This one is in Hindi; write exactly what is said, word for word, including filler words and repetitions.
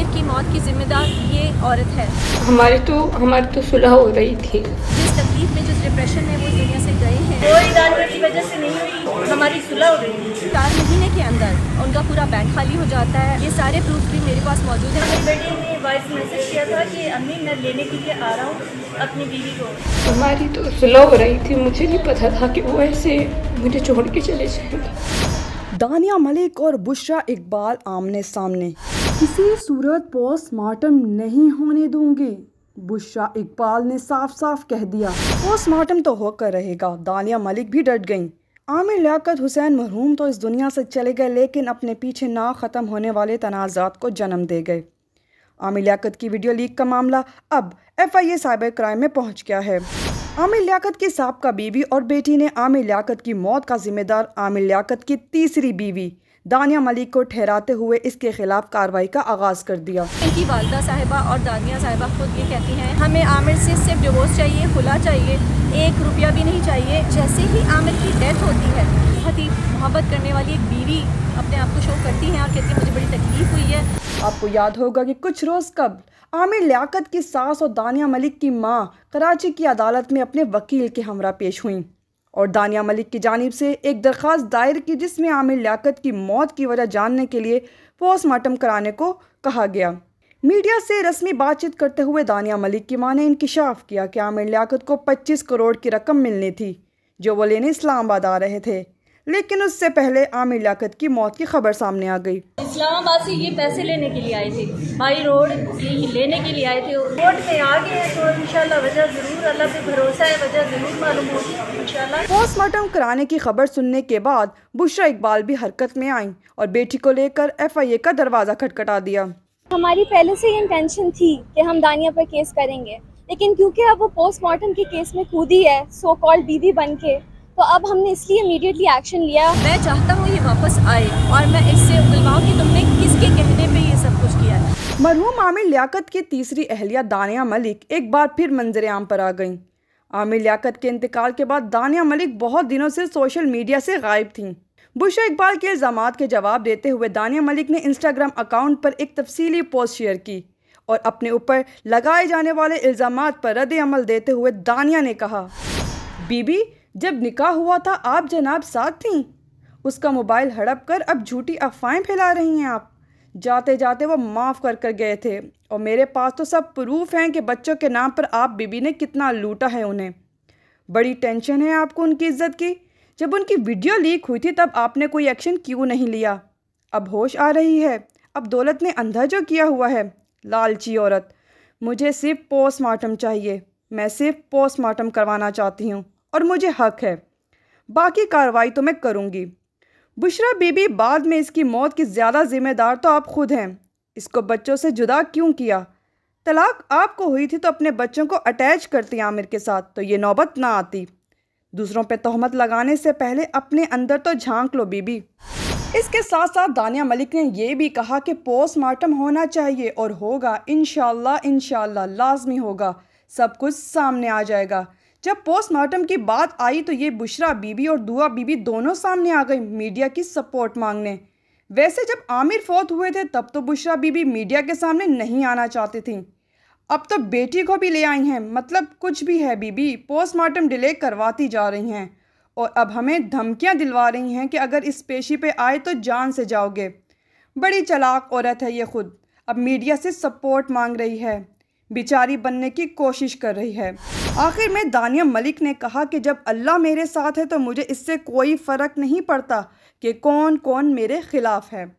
आमिर की मौत की जिम्मेदार ये औरत है। हमारे तो हमारी तो सुलह हो रही थी। जिस तकलीफ में जिस डिप्रेशन में वो दुनिया से गए हैं वो की वजह से नहीं हुई, हमारी सुलह हो रही थी। चार महीने के अंदर उनका पूरा बैंक खाली हो जाता है। ये सारे प्रूफ भी मेरे पास मौजूद है। बेटे ने वॉइस मैसेज किया था कि अम्मी मैं लेने के लिए आ रहा हूँ अपनी बीवी को। हमारी तो सुलह हो रही थी, मुझे नहीं पता था कि वो ऐसे मुझे छोड़ के चले जाएंगे। दानिया मलिक और बुशरा इकबाल आमने सामने, किसी सूरत पोस्टमार्टम नहीं होने दूंगी। बुशरा इकबाल ने साफ साफ कह दिया। पोस्टमार्टम तो होकर रहेगा। दानिया मलिक भी डट गईं। आमिर लियाकत हुसैन मरहूम तो इस दुनिया से चले गए, लेकिन अपने पीछे ना ख़त्म होने वाले तनाज़ात को जन्म दे गए। आमिर लियाकत की वीडियो लीक का मामला अब F I A cyber crime में पहुँच गया है। आमिर लियाकत की साबका बीवी और बेटी ने आमिर लियाकत की मौत का जिम्मेदार आमिर लियाकत की तीसरी बीवी दानिया मलिक को ठहराते हुए इसके खिलाफ कार्रवाई का आगाज कर दिया। इनकी वालदा साहिबा और दानिया साहिबा खुद ये कहती हैं, हमें आमिर से सिर्फ डिवोर्स चाहिए, खुला चाहिए, एक रुपया भी नहीं चाहिए। जैसे ही आमिर की डेथ होती है, बहुत ही मोहब्बत करने वाली एक बीवी अपने आप को शो करती हैं और कहती है मुझे बड़ी तकलीफ हुई है। आपको याद होगा कि कुछ रोज़ कबल आमिर लियाकत की सास और दानिया मलिक की मां कराची की अदालत में अपने वकील के हमरा पेश हुईं और दानिया मलिक की जानिब से एक दरख्वास्त दायर की, जिसमें आमिर लियाकत की मौत की वजह जानने के लिए पोस्टमार्टम कराने को कहा गया। मीडिया से रस्मी बातचीत करते हुए दानिया मलिक की मां ने इंकिशाफ किया कि आमिर लियाकत को पच्चीस करोड़ की रकम मिलनी थी जो वो लेने इस्लामाबाद आ रहे थे, लेकिन उससे पहले आमिर लियाकत की मौत की खबर सामने आ गई। इस्लामाबाद से ये पैसे लेने के लिए आए थे, बाई रोड लेने के लिए आए थे। रोड में आ गए तो इंशाल्लाह वजह जरूर, अल्लाह पे भरोसा है, वजह जरूर मालूम होगी इंशाल्लाह। पोस्टमार्टम कराने की खबर सुनने के बाद बुशरा इकबाल भी हरकत में आईं और बेटी को लेकर एफ आई ए का दरवाज़ा खटखटा दिया। हमारी पहले से ये इंटेंशन थी कि हम दानिया पर केस करेंगे, लेकिन क्योंकि अब वो पोस्टमार्टम के केस में कूदी है सो कॉल्ड बीवी बन के, तो अब हमने इसलिए इमीडिएटली एक्शन लिया। मैं चाहता हूँ ये वापस आए और मैं इससे उगलवाऊँ कि तुमने किसके कहने पे ये सब कुछ किया है। मरहूम आमिर लियाकत की तीसरी अहलिया दानिया मलिक एक बार फिर मंजर आम पर आ गईं। आमिर लियाकत के इंतकाल के बाद दानिया मलिक बहुत दिनों से सोशल मीडिया से गायब थीं। बुशरा इकबाल के इल्ज़ामात के जवाब देते हुए दानिया मलिक ने इंस्टाग्राम अकाउंट पर एक तफसीली पोस्ट शेयर की और अपने ऊपर लगाए जाने वाले इल्ज़ामात पर रद्द अमल देते हुए दानिया ने कहा, बीबी जब निकाह हुआ था आप जनाब साथ थीं, उसका मोबाइल हड़प कर अब झूठी अफवाहें फैला रही हैं आप। जाते जाते वो माफ़ कर कर गए थे और मेरे पास तो सब प्रूफ हैं कि बच्चों के नाम पर आप बीबी ने कितना लूटा है उन्हें। बड़ी टेंशन है आपको उनकी इज्जत की। जब उनकी वीडियो लीक हुई थी तब आपने कोई एक्शन क्यों नहीं लिया? अब होश आ रही है। अब दौलत ने अंधा जो किया हुआ है, लालची औरत। मुझे सिर्फ पोस्टमार्टम चाहिए, मैं सिर्फ पोस्टमार्टम करवाना चाहती हूँ और मुझे हक है, बाकी कार्रवाई तो मैं करूँगी। बुशरा बीबी बाद में इसकी मौत की ज़्यादा जिम्मेदार तो आप खुद हैं। इसको बच्चों से जुदा क्यों किया? तलाक आपको हुई थी तो अपने बच्चों को अटैच करती आमिर के साथ, तो ये नौबत ना आती। दूसरों पे तोहमत लगाने से पहले अपने अंदर तो झांक लो बीबी। इसके साथ साथ दानिया मलिक ने यह भी कहा कि पोस्टमार्टम होना चाहिए और होगा, इंशाल्लाह इंशाल्लाह लाजमी होगा, सब कुछ सामने आ जाएगा। जब पोस्टमार्टम की बात आई तो ये बुशरा बीबी और दुआ बीबी दोनों सामने आ गई मीडिया की सपोर्ट मांगने। वैसे जब आमिर फौत हुए थे तब तो बुशरा बीबी मीडिया के सामने नहीं आना चाहती थीं, अब तो बेटी को भी ले आई हैं। मतलब कुछ भी है बीबी, पोस्टमार्टम डिले करवाती जा रही हैं और अब हमें धमकियां दिलवा रही हैं कि अगर इस पेशी पे आए तो जान से जाओगे। बड़ी चालाक औरत है ये खुद, अब मीडिया से सपोर्ट मांग रही है, बिचारी बनने की कोशिश कर रही है। आखिर में दानिया मलिक ने कहा कि जब अल्लाह मेरे साथ है तो मुझे इससे कोई फ़र्क नहीं पड़ता कि कौन कौन मेरे खिलाफ है।